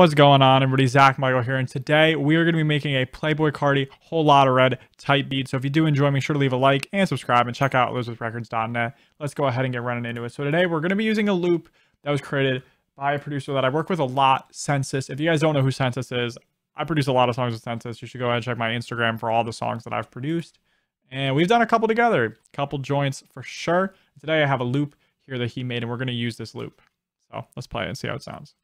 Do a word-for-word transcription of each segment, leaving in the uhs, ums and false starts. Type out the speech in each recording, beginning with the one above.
What's going on, everybody? Zach Michael here, and today we are going to be making a Playboi Carti Whole Lot of Red type beat. So if you do enjoy, make sure to leave a like and subscribe and check out Elizabeth Records dot net. Let's go ahead and get running into it. So today we're going to be using a loop that was created by a producer that I work with a lot, Census. If you guys don't know who Census is, I produce a lot of songs with Census. You should go ahead and check my Instagram for all the songs that I've produced. And we've done a couple together, a couple joints for sure. Today I have a loop here that he made, and we're going to use this loop. So let's play it and see how it sounds.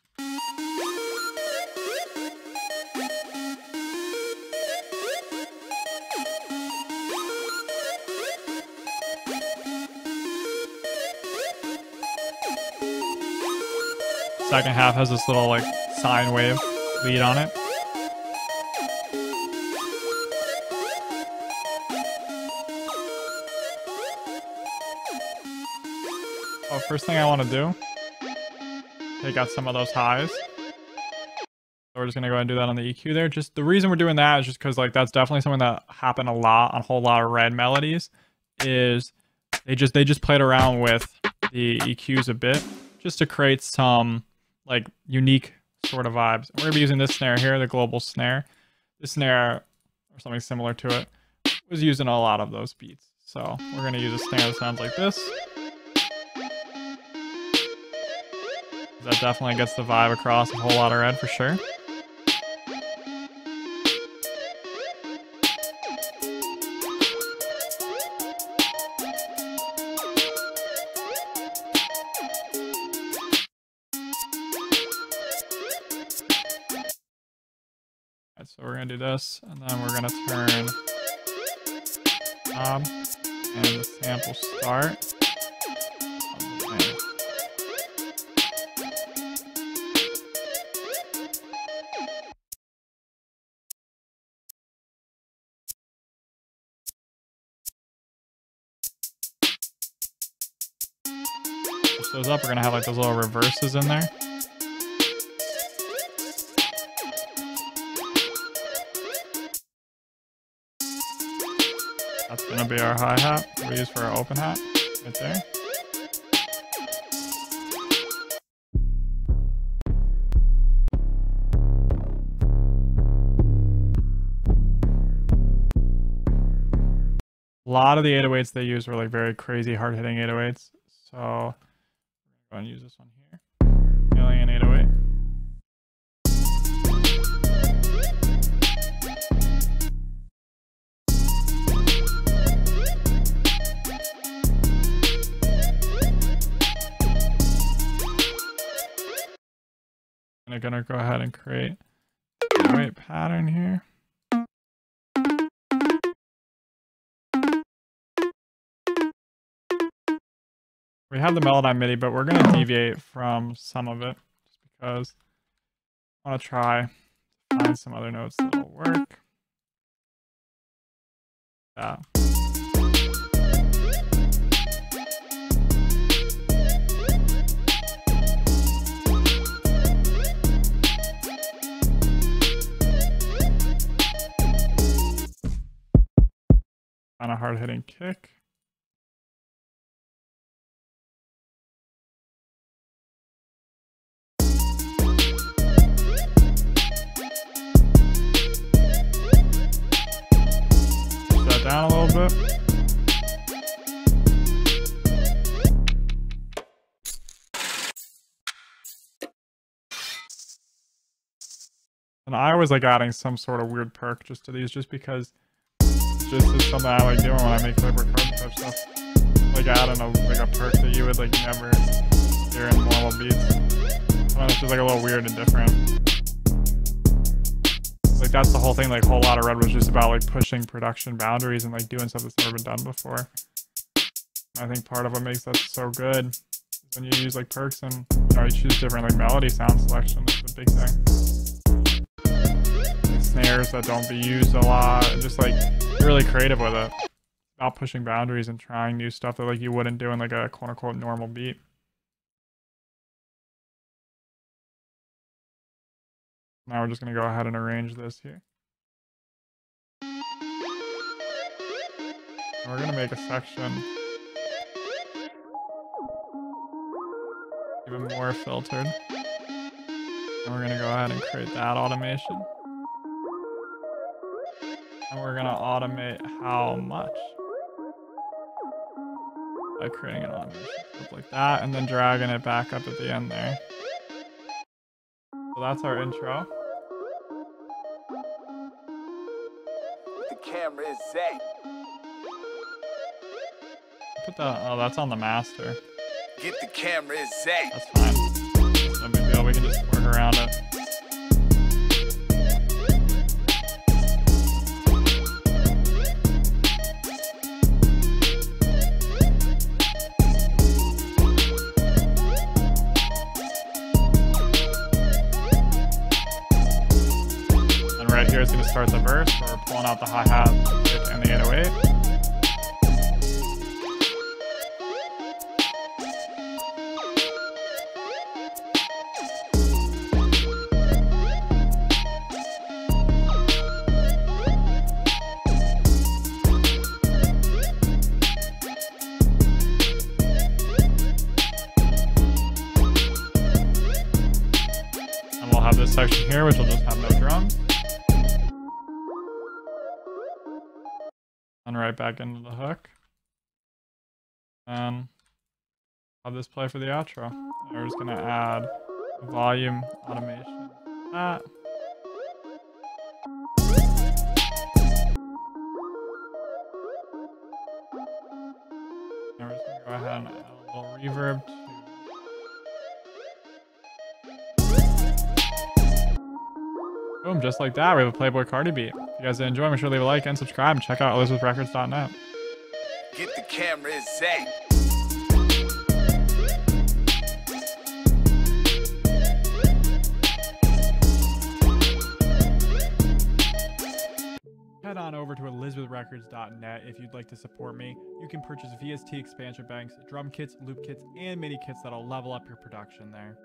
Second half has this little like sine wave lead on it. Oh, first thing I want to do, take out some of those highs. So we're just gonna go ahead and do that on the E Q there. Just the reason we're doing that is just because like that's definitely something that happened a lot on a Whole Lot of Red melodies. Is they just they just played around with the E Qs a bit just to create some like unique sort of vibes. We're gonna be using this snare here, the global snare. This snare, or something similar to it, was used in a lot of those beats. So we're gonna use a snare that sounds like this. That definitely gets the vibe across a Whole Lot of Red for sure. So we're going to do this, and then we're going to turn the knob and the sample start. Okay. Push those up. We're going to have like those little reverses in there. That's gonna be our hi-hat we use for our open hat right there. A lot of the eight oh eights they use were like very crazy hard-hitting eight oh eights. So we're gonna go and use this one here. Alien eight oh eight. I'm gonna go ahead and create a white pattern here. We have the melody MIDI, but we're gonna deviate from some of it just because I want to try to find some other notes that will work. Yeah. On a hard-hitting kick. Push that down a little bit. And I always like adding some sort of weird perk just to these, just because just is something I like doing when I make Playboi Carti type stuff. Like adding a like a perk that you would like never hear in normal beats. Sometimes it's just like a little weird and different. Like that's the whole thing, like Whole Lot of Red was just about like pushing production boundaries and like doing stuff that's never been done before. And I think part of what makes that so good is when you use like perks and you know you choose different like melody sound selection. That's the big thing. Like snares that don't be used a lot, and just like really creative with it, about pushing boundaries and trying new stuff that like you wouldn't do in like a quote unquote normal beat. Now we're just gonna go ahead and arrange this here. And we're gonna make a section even more filtered. And we're gonna go ahead and create that automation. And we're gonna automate how much? By creating an automation clip like that and then dragging it back up at the end there. So that's our intro. The camera is set. Put that, oh, that's on the master. Get the camera is set. That's fine. No big deal, we can just work around it. It's going to start the verse. We're pulling out the hi-hat and the eight oh eight. And we'll have this section here, which will just have no drums. And right back into the hook. And have this play for the outro. And we're just gonna add volume automation. Ah. And we're just gonna go ahead and add a little reverb to boom, just like that, we have a Playboi Carti beat. If you guys did enjoy, make sure to leave a like and subscribe and check out Elizabeth Records dot net. Get the camera set. Head on over to Elizabeth Records dot net if you'd like to support me. You can purchase V S T expansion banks, drum kits, loop kits, and MIDI kits that'll level up your production there.